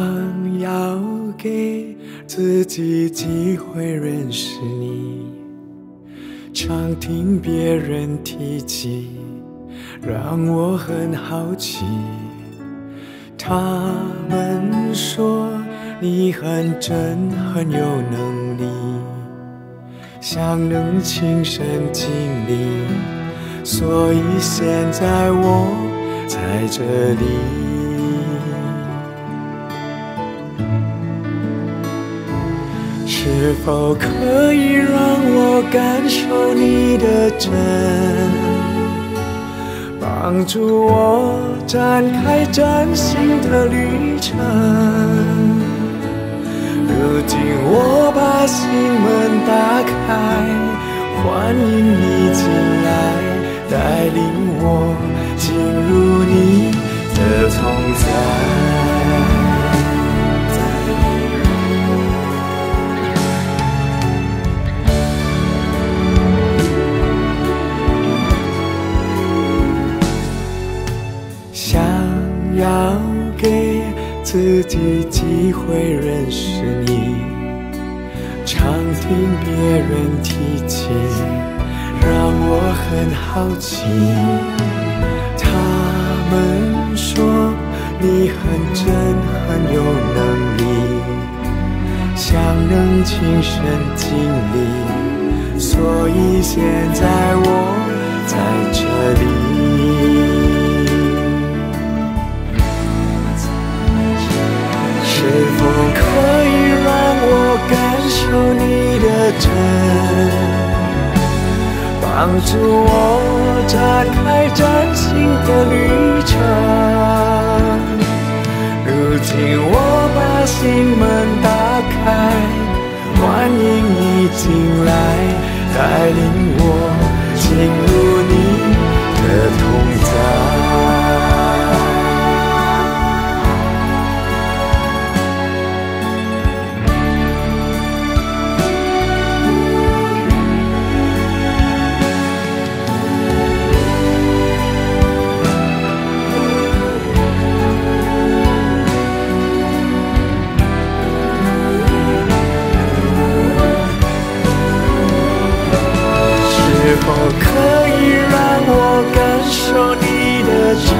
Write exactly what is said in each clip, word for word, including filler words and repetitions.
想要给自己机会认识你，常听别人提起，让我很好奇。他们说你很真，很有能力，想能亲身经历，所以现在我在这里。 是否可以让我感受你的真，帮助我展开崭新的旅程？如今我把心门打开，欢迎你进来，带领我进入你的同在。 要给自己机会认识你，常听别人提起，让我很好奇。他们说你很真，很有能力，想能亲身经历，所以现在我在这里。 是否可以让我感受你的真，帮助我展开崭新的旅程？如今我把心门打开，欢迎你进来，带领我进入你的同在。 是否可以让我感受你的真，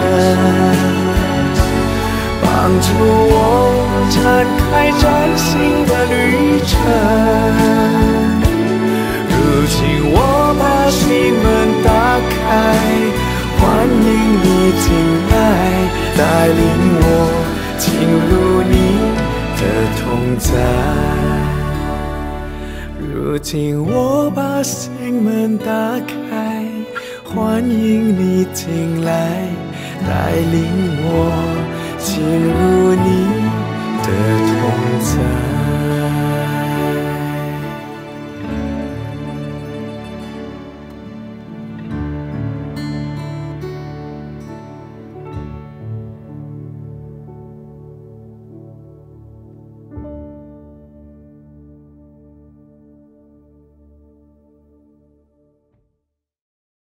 帮助我展开崭新的旅程？如今我把心门打开，欢迎你进来，带领我进入你的同在。 如今我把心门打开，欢迎你进来，带领我进入你。